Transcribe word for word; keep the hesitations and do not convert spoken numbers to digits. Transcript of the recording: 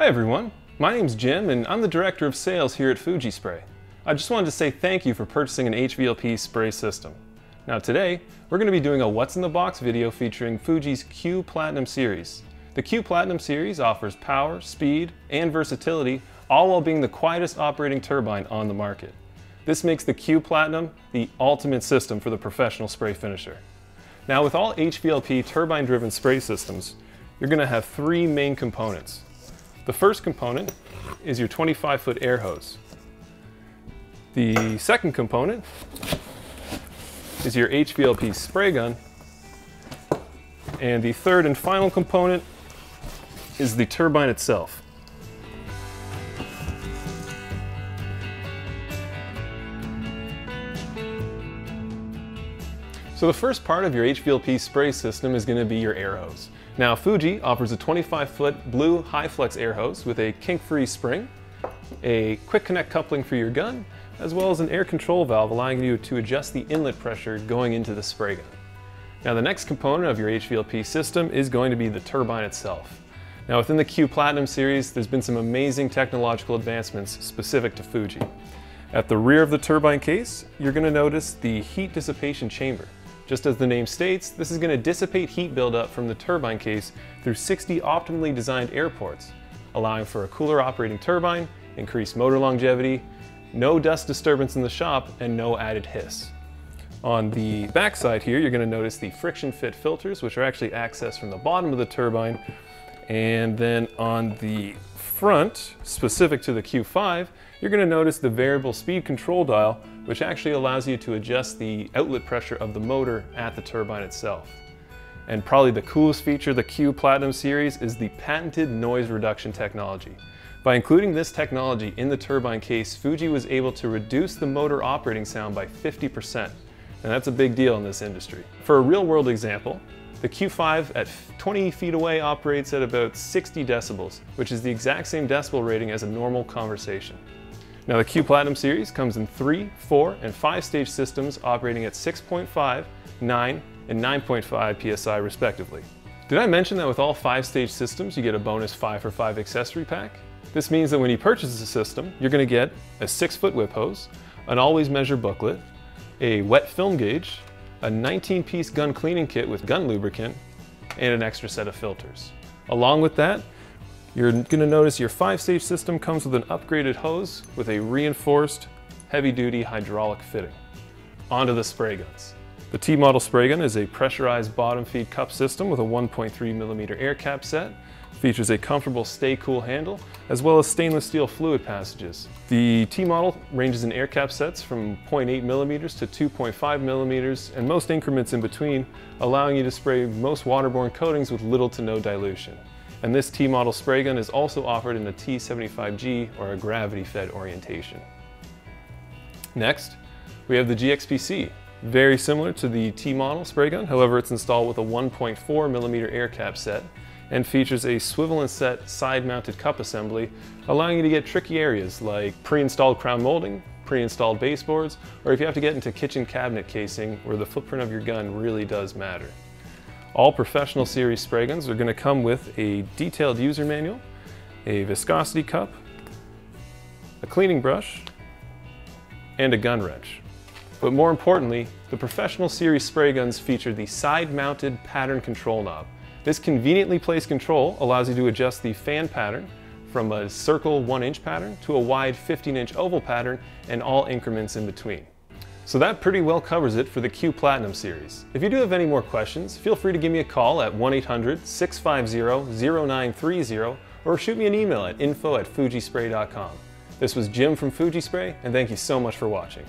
Hi everyone, my name's Jim and I'm the Director of Sales here at Fuji Spray. I just wanted to say thank you for purchasing an H V L P spray system. Now today, we're going to be doing a What's in the Box video featuring Fuji's Q Platinum Series. The Q Platinum Series offers power, speed, and versatility, all while being the quietest operating turbine on the market. This makes the Q Platinum the ultimate system for the professional spray finisher. Now with all H V L P turbine-driven spray systems, you're going to have three main components. The first component is your twenty-five foot air hose. The second component is your H V L P spray gun. And the third and final component is the turbine itself. So the first part of your H V L P spray system is going to be your air hose. Now Fuji offers a twenty-five foot blue high flex air hose with a kink-free spring, a quick connect coupling for your gun, as well as an air control valve allowing you to adjust the inlet pressure going into the spray gun. Now the next component of your H V L P system is going to be the turbine itself. Now within the Q Platinum series, there's been some amazing technological advancements specific to Fuji. At the rear of the turbine case, you're going to notice the heat dissipation chamber. Just as the name states, this is going to dissipate heat buildup from the turbine case through sixty optimally designed air ports, allowing for a cooler operating turbine, increased motor longevity, no dust disturbance in the shop, and no added hiss. On the back side here, you're going to notice the friction fit filters, which are actually accessed from the bottom of the turbine. And then on the front, specific to the Q five, you're going to notice the variable speed control dial, which actually allows you to adjust the outlet pressure of the motor at the turbine itself. And probably the coolest feature of the Q Platinum series is the patented noise reduction technology. By including this technology in the turbine case, Fuji was able to reduce the motor operating sound by fifty percent, and that's a big deal in this industry. For a real-world example, the Q five at twenty feet away operates at about sixty decibels, which is the exact same decibel rating as a normal conversation. Now the Q Platinum series comes in three, four, and five stage systems operating at six point five, nine, and nine point five P S I respectively. Did I mention that with all five stage systems you get a bonus five for five accessory pack? This means that when you purchase a system, you're going to get a six foot whip hose, an always measure booklet, a wet film gauge, a nineteen piece gun cleaning kit with gun lubricant, and an extra set of filters. Along with that, you're going to notice your five stage system comes with an upgraded hose with a reinforced heavy-duty hydraulic fitting. Onto the spray guns. The T-Model spray gun is a pressurized bottom feed cup system with a one point three millimeter air cap set. Features a comfortable stay cool handle as well as stainless steel fluid passages. The T-Model ranges in air cap sets from zero point eight millimeters to two point five millimeters and most increments in between, allowing you to spray most waterborne coatings with little to no dilution. And this T-Model spray gun is also offered in a T seventy-five G or a gravity-fed orientation. Next, we have the G X P C. Very similar to the T-Model spray gun, however it's installed with a one point four millimeter air cap set and features a swivel and set side-mounted cup assembly, allowing you to get tricky areas like pre-installed crown molding, pre-installed baseboards, or if you have to get into kitchen cabinet casing where the footprint of your gun really does matter. All professional series spray guns are going to come with a detailed user manual, a viscosity cup, a cleaning brush, and a gun wrench. But more importantly, the professional series spray guns feature the side-mounted pattern control knob. This conveniently placed control allows you to adjust the fan pattern from a circle one inch pattern to a wide fifteen inch oval pattern and all increments in between. So that pretty well covers it for the Q Platinum series. If you do have any more questions, feel free to give me a call at one eight hundred, six five zero, zero nine three zero or shoot me an email at info at fujispray dot com. This was Jim from Fuji Spray, and thank you so much for watching.